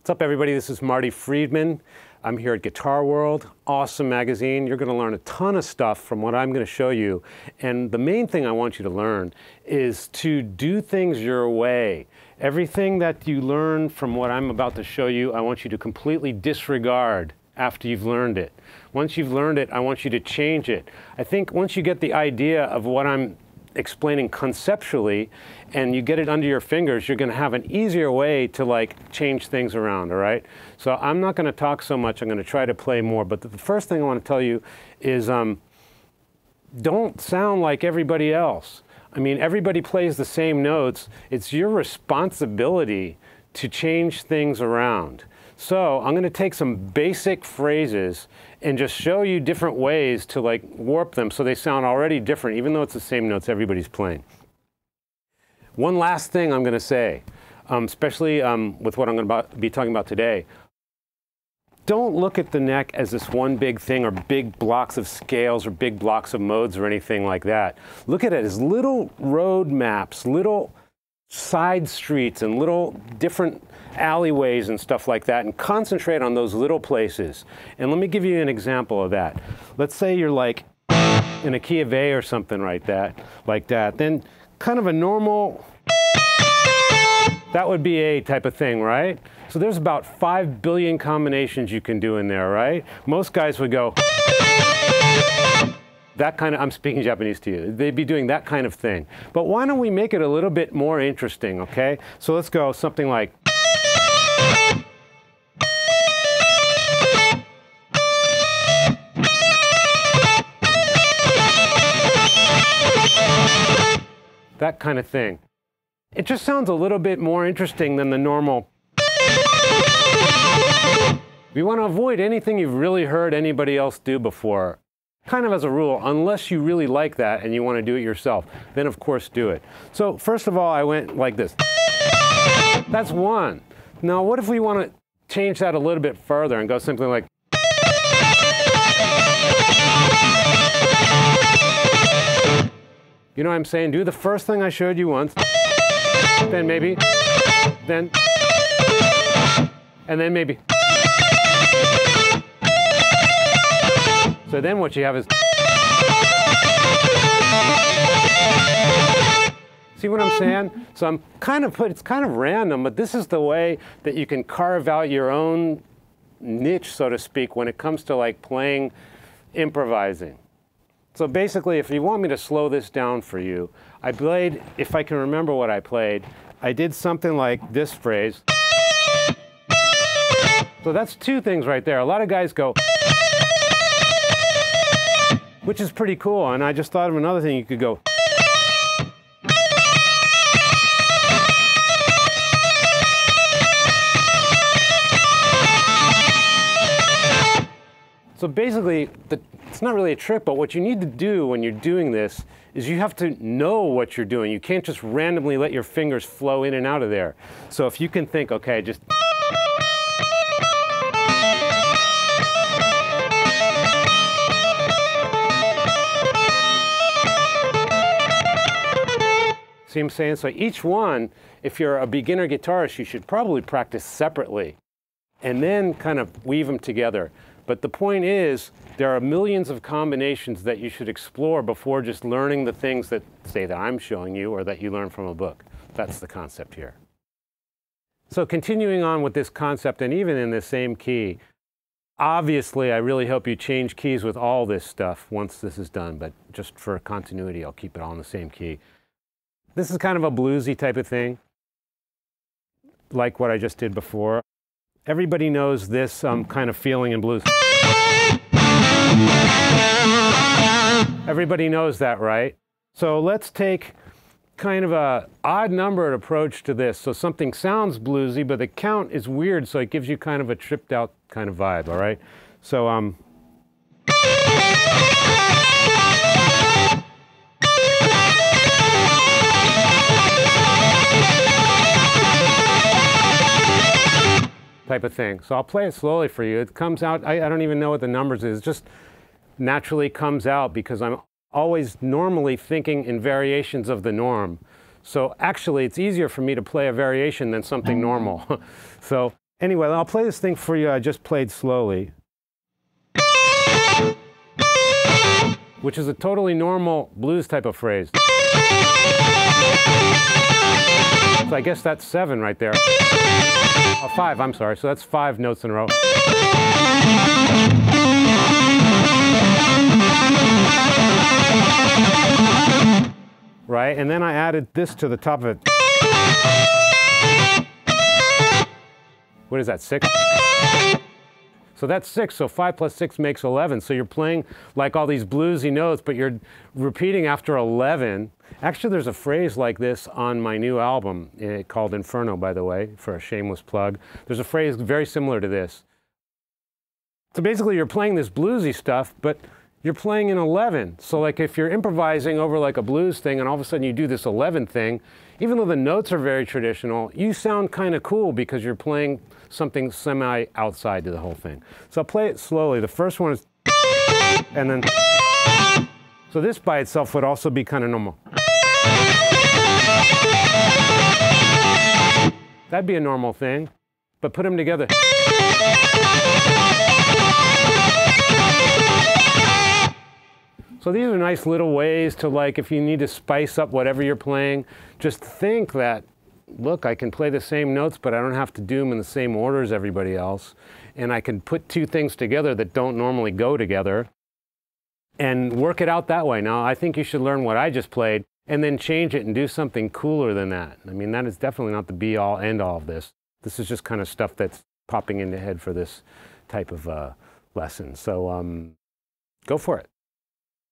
What's up, everybody? This is Marty Friedman. I'm here at Guitar World, awesome magazine. You're going to learn a ton of stuff from what I'm going to show you. And the main thing I want you to learn is to do things your way. Everything that you learn from what I'm about to show you, I want you to completely disregard after you've learned it. Once you've learned it, I want you to change it. I think once you get the idea of what I'm explaining conceptually and you get it under your fingers, you're going to have an easier way to like change things around, all right? So I'm not going to talk so much. I'm going to try to play more. But the first thing I want to tell you is don't sound like everybody else. I mean, everybody plays the same notes. It's your responsibility to change things around. So I'm going to take some basic phrases and just show you different ways to like warp them so they sound already different, even though it's the same notes everybody's playing. One last thing I'm going to say, especially with what I'm going to be talking about today. Don't look at the neck as this one big thing or big blocks of scales or big blocks of modes or anything like that. Look at it as little road maps, little side streets and little different alleyways and stuff like that, and concentrate on those little places. And let me give you an example of that. Let's say you're like in a key of A or something like that. Then kind of a normal, that would be A type of thing, right? So there's about 5 billion combinations you can do in there, right? Most guys would go that kind of, I'm speaking Japanese to you, they'd be doing that kind of thing. But why don't we make it a little bit more interesting, okay? So let's go something like, that kind of thing. It just sounds a little bit more interesting than the normal. You want to avoid anything you've really heard anybody else do before. Kind of as a rule, unless you really like that and you want to do it yourself, then of course do it. So first of all, I went like this. That's one. Now what if we want to change that a little bit further and go something like, you know what I'm saying? Do the first thing I showed you once, then maybe, then, and then maybe. So then what you have is, see what I'm saying? So I'm kind of it's kind of random, but this is the way that you can carve out your own niche, so to speak, when it comes to like playing, improvising. So basically, if you want me to slow this down for you, I played, if I can remember what I played, I did something like this phrase. So that's two things right there. A lot of guys go, which is pretty cool, and I just thought of another thing you could go. So basically, it's not really a trick, but what you need to do when you're doing this is you have to know what you're doing. You can't just randomly let your fingers flow in and out of there. So if you can think, okay, just see what I'm saying? So each one, if you're a beginner guitarist, you should probably practice separately and then kind of weave them together. But the point is, there are millions of combinations that you should explore before just learning the things that, say, that I'm showing you or that you learn from a book. That's the concept here. So continuing on with this concept, and even in the same key, obviously I really hope you change keys with all this stuff once this is done, but just for continuity, I'll keep it all in the same key. This is kind of a bluesy type of thing, like what I just did before. Everybody knows this kind of feeling in blues. Everybody knows that, right? So let's take kind of a odd numbered approach to this. So something sounds bluesy, but the count is weird, so it gives you kind of a tripped out kind of vibe, all right? So, type of thing. So I'll play it slowly for you. It comes out, I don't even know what the numbers is, it just naturally comes out because I'm always normally thinking in variations of the norm. So actually it's easier for me to play a variation than something normal. So Anyway, I'll play this thing for you I just played slowly, which is a totally normal blues type of phrase. So I guess that's seven right there. Oh, five, I'm sorry. So that's five notes in a row. Right, and then I added this to the top of it. What is that, six? So that's six, so 5 plus 6 makes 11. So you're playing like all these bluesy notes, but you're repeating after 11. Actually, there's a phrase like this on my new album called Inferno, by the way, for a shameless plug. There's a phrase very similar to this. So basically you're playing this bluesy stuff, but you're playing in 11. So like if you're improvising over like a blues thing and all of a sudden you do this 11 thing, even though the notes are very traditional, you sound kind of cool because you're playing something semi outside to the whole thing. So I'll play it slowly. The first one is, and then, so this by itself would also be kind of normal. That'd be a normal thing, but put them together. So these are nice little ways to, like, if you need to spice up whatever you're playing, just think that, look, I can play the same notes, but I don't have to do them in the same order as everybody else. And I can put two things together that don't normally go together and work it out that way. Now, I think you should learn what I just played and then change it and do something cooler than that. I mean, that is definitely not the be-all, end-all of this. This is just kind of stuff that's popping in the head for this type of lesson. So go for it.